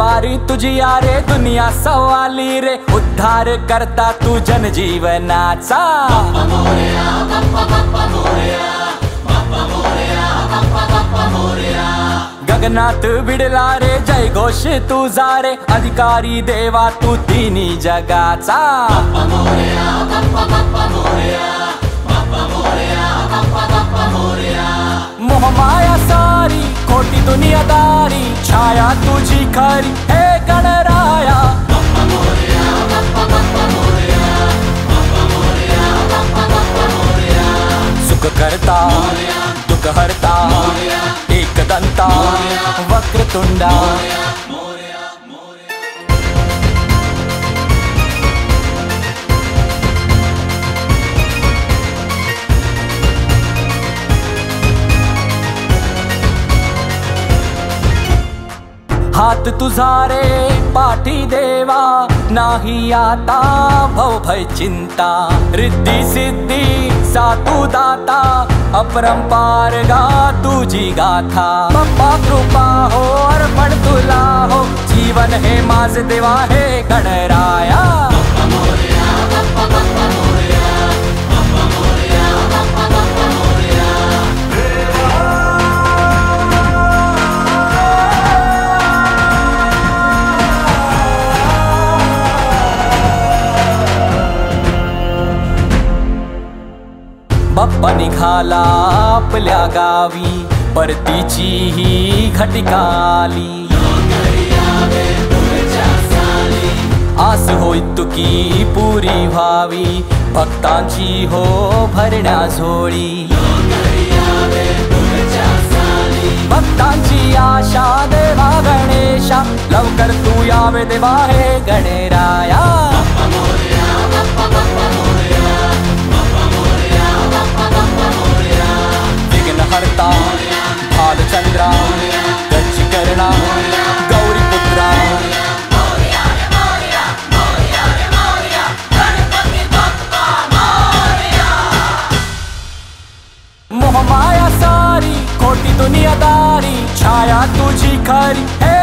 बारी तुझी यारे दुनिया सवाली रे, उद्धार करता तू जन जीवनाचा। बाप्पा मोरया, बाप्पा बाप्पा मोरया, बाप्पा मोरया, बाप्पा बाप्पा मोरया। गगनात बिडला रे जय घोष तुझा रे, अधिकारी देवा तू तिन्ही जगाचा। बाप्पा मोरया, बाप्पा बाप्पा मोरया, बाप्पा मोरया, बाप्पा बाप्पा मोरया। मोहमाया सारी खोटी दुनियादारी, छाया तुझी खरी हे गणराया। बाप्पा मोरया, बाप्पा बाप्पा मोरया, बाप्पा मोरया, बाप्पा बाप्पा मोरया। सुख करता दुख हरता एक दंता वक्रतुंडा। हात तुझा रे पाठी देवा, नाही आता भव भय चिंता। रिद्धि सिद्धि सातू दाता, अपरंपार गा तुझी गाथा। बाप्पा कृपा हो अर्पण तुला हो, जीवन हे माझे देवा हे गणराया। बाप्पा मोरया, बाप्पा बाप्पा मोरया, बाप्पा मोरया, बाप्पा बाप्पा मोरया। बाप्पा निघाला आपल्या गावी, परतीची ही घटिका आली। आस होई तुकी पुरी व्हावी, भक्तांची हो भरण्या झोळी। भक्तांची आशा देवा गणेशा, लवकर तू यावे देवा हे गणराया। बाप्पा मोरया, बाप्पा बाप्पा मोरया। विघ्न हरता भालचंद्रा, गज करना गौरी पुत्रा। मोह माया सारी खोटी दुनियादारी, छाया तुझी खरी है